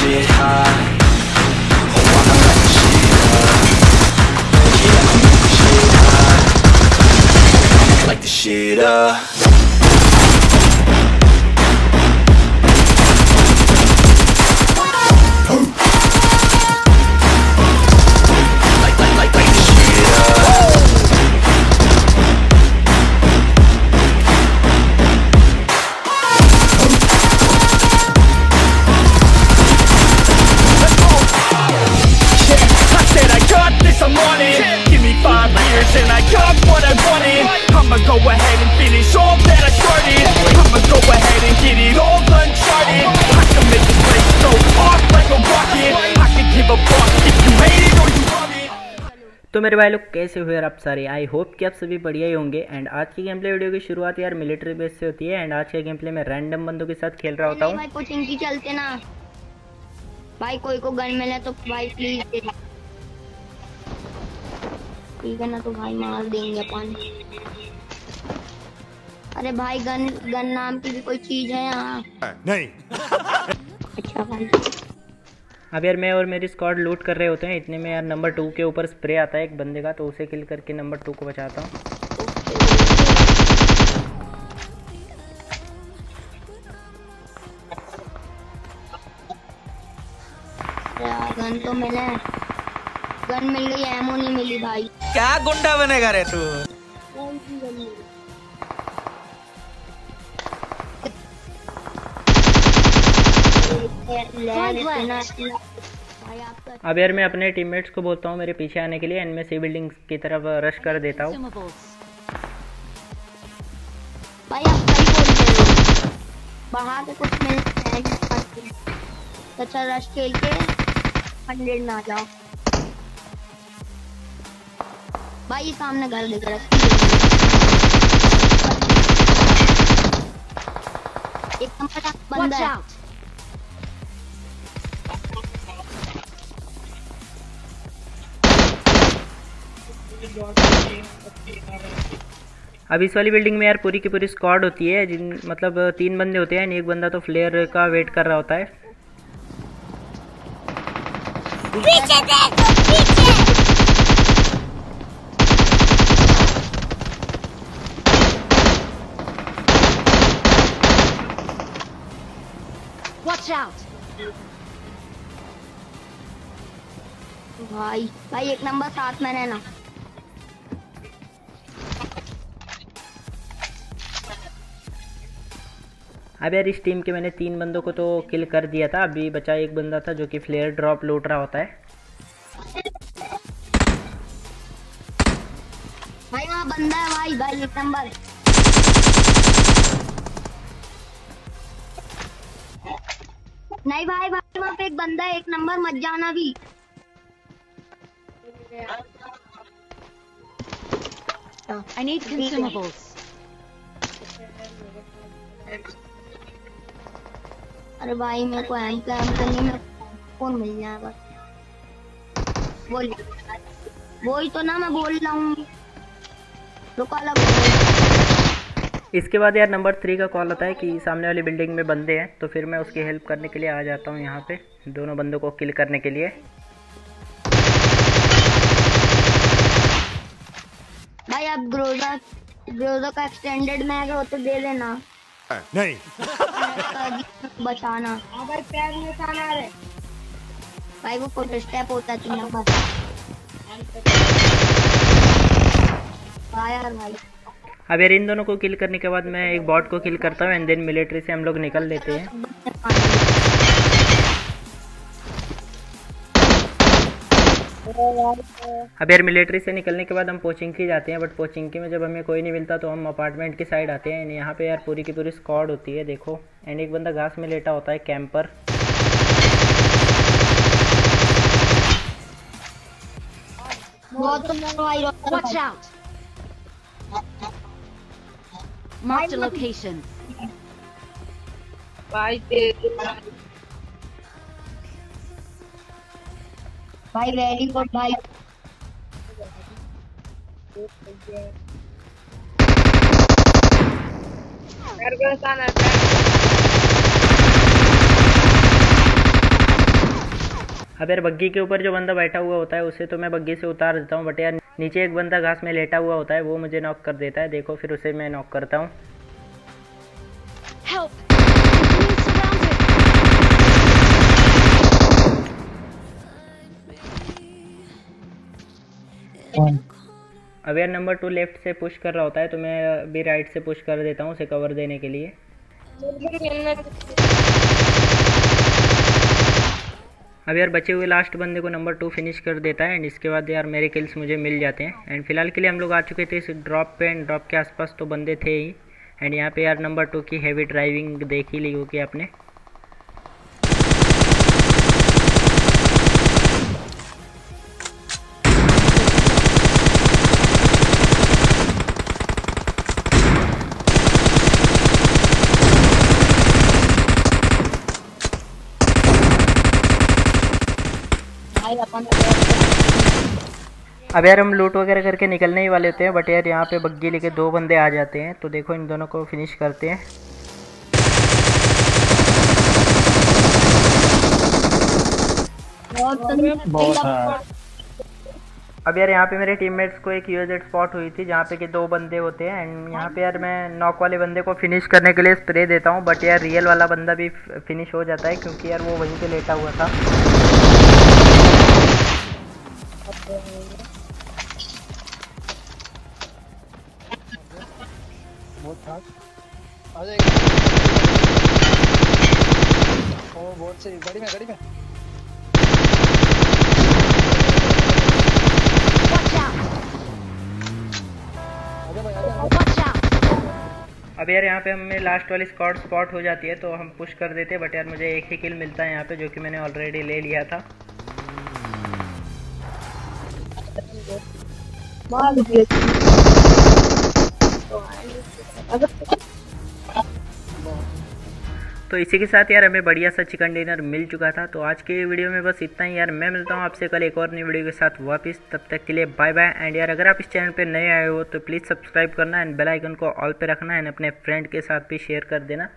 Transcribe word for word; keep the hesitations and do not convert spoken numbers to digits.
shit high. Like the shit up. Like, like, like, like the shit up. Yeah, I said I got this, I'm on it. Give me five years and I got what I wanted. I'ma go ahead and finish all that I started. I'ma go ahead and get it all uncharted. I can make this place go off like a rocket. I can give a fuck if you hate it or you love it. तो मेरे भाई लोग कैसे हुए आप सारे, I hope कि आप सभी बढ़िया ही होंगे। एंड आज की गेम प्ले वीडियो की शुरुआत यार मिलिट्री बेस से होती है। एंड आज के गेम प्ले में रैंडम बंदों के साथ खेल रहा होता हूँ। भाई कोचिंग की चलते ना भाई, कोई को गन मिला तो भाई प्लीज दे दे, ठीक है ना, तो भाई मार देंगे अपन। अरे भाई गन गन नाम की भी कोई चीज है यहाँ? नहीं। अच्छा भाई, अब यार मैं और मेरी स्क्वाड लूट कर रहे होते हैं। इतने में यार नंबर टू के ऊपर स्प्रे आता है एक बंदे का, तो उसे किल करके नंबर टू को बचाता हूँ। गन तो मिला, गन मिल गई, एमो नहीं मिली भाई। क्या गुंडा बनेगा रे तू? अब यार मैं अपने टीममेट्स को बोलता हूँ मेरे पीछे आने के लिए, एंड मैं सी बिल्डिंग्स की तरफ रश कर देता हूँ। बाहर से कुछ मिलता अच्छा रश खेल के हंड्रेड ना जाओ भाई। सामने घर दिख रहा है एक नंबर बंदा, अब इस वाली बिल्डिंग में यार पूरी की पूरी स्क्वाड होती है, जिन मतलब तीन बंदे होते हैं एंड एक बंदा तो फ्लेयर का वेट कर रहा होता है। पीछे देखो, पीछे। Watch out! भाई भाई एक नंबर साथ में रहना। अब यार इस टीम के मैंने तीन बंदों को तो किल कर दिया था, अभी बचा एक बंदा था जो कि फ्लेयर ड्रॉप लूट रहा होता है। भाई वहाँ बंदा है भाई, भाई एक नंबर। नहीं भाई भाई वहाँ पे एक बंदा है, एक नंबर मत जाना भी। I need consumables. अरे भाई मेरे को एम का एम करने में कौन मिल जाएगा? बोल वही तो ना मैं बोल रहा हूँ, रुको अलग। इसके बाद यार नंबर थ्री का कॉल आता है कि सामने वाली बिल्डिंग में बंदे हैं, तो फिर मैं उसकी हेल्प करने के लिए आ जाता हूँ यहाँ पे दोनों बंदों को किल करने के लिए। भाई आप ग्रोजा ग्रोजा का एक्सटेंडेड में अगर हो तो दे देना। नहीं बचाना अगर पैर में खाना रे भाई, वो फोटो स्टेप होता तीन नंबर। अब यार इन दोनों को किल करने के बाद मैं एक बॉट को किल करता हूँ एंड देन मिलिट्री से हम लोग निकल लेते हैं। अब यार मिलिट्री से निकलने के बाद हम पोचिंकी जाते हैं, बट पोचिंकी में जब हमें कोई नहीं मिलता तो हम अपार्टमेंट की साइड आते हैं। यहाँ पे यार पूरी की पूरी स्क्वाड होती है देखो, एंड एक बंदा घास में लेटा होता है कैंपर। Marked location. भाई वेरी गुड भाई। अब यार बग्गी के ऊपर जो बंदा बैठा हुआ होता है उसे तो मैं बग्गी से उतार देता हूँ, बट यार नीचे एक बंदा घास में लेटा हुआ होता है वो मुझे नॉक कर देता है। देखो फिर उसे मैं नॉक करता हूँ। अब यार नंबर टू लेफ्ट से पुश कर रहा होता है तो मैं भी राइट से पुश कर देता हूँ उसे कवर देने के लिए। अब यार बचे हुए लास्ट बंदे को नंबर टू फिनिश कर देता है एंड इसके बाद यार मेरे किल्स मुझे मिल जाते हैं। एंड फिलहाल के लिए हम लोग आ चुके थे इस ड्रॉप पे एंड ड्रॉप के आसपास तो बंदे थे ही। एंड यहाँ पे यार नंबर टू की हैवी ड्राइविंग देख ही ली होगी आपने। अब यार हम लूट वगैरह करके निकलने ही वाले थे बट यार यहाँ पे बग्गी लेके दो बंदे आ जाते हैं तो देखो इन दोनों को फिनिश करते हैं। अब यार यहाँ पे मेरे टीममेट्स को एक यूएजेड स्पॉट हुई थी जहाँ पे कि दो बंदे होते हैं एंड यहाँ पे यार मैं नॉक वाले बंदे को फिनिश करने के लिए स्प्रे देता हूँ बट यार रियल वाला बंदा भी फिनिश हो जाता है क्योंकि यार वो वहीं पे लेटा हुआ था। गाड़ी में गाड़ी में अब यार यहाँ पे हमें लास्ट वाली स्क्वाड स्पॉट हो जाती है तो हम पुश कर देते हैं बट यार मुझे एक ही किल मिलता है यहाँ पे जो कि मैंने ऑलरेडी ले लिया था। तो इसी के साथ यार हमें बढ़िया सा चिकन डिनर मिल चुका था। तो आज के वीडियो में बस इतना ही यार। मैं मिलता हूँ आपसे कल एक और नई वीडियो के साथ वापस, तब तक के लिए बाय बाय। एंड यार अगर आप इस चैनल पे नए आए हो तो प्लीज़ सब्सक्राइब करना एंड बेल आइकन को ऑल पे रखना एंड अपने फ्रेंड के साथ भी शेयर कर देना।